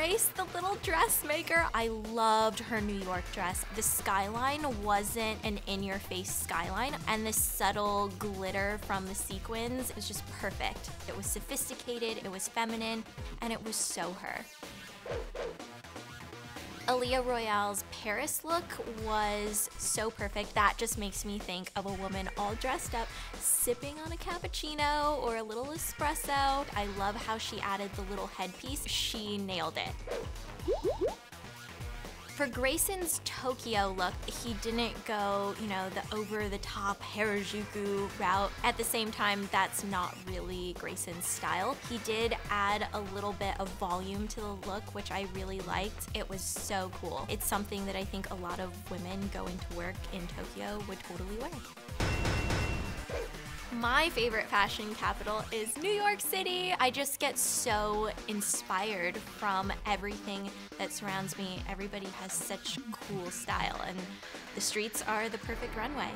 Grace, the little dressmaker. I loved her New York dress. The skyline wasn't an in-your-face skyline, and the subtle glitter from the sequins is just perfect. It was sophisticated, it was feminine, and it was so her. Aliyah Royale's Paris look was so perfect. That just makes me think of a woman all dressed up, sipping on a cappuccino or a little espresso. I love how she added the little headpiece. She nailed it. For Grayson's Tokyo look, he didn't go, you know, the over-the-top Harajuku route. At the same time, that's not really Grayson's style. He did add a little bit of volume to the look, which I really liked. It was so cool. It's something that I think a lot of women going to work in Tokyo would totally wear. My favorite fashion capital is New York City. I just get so inspired from everything that surrounds me. Everybody has such cool style, and the streets are the perfect runway.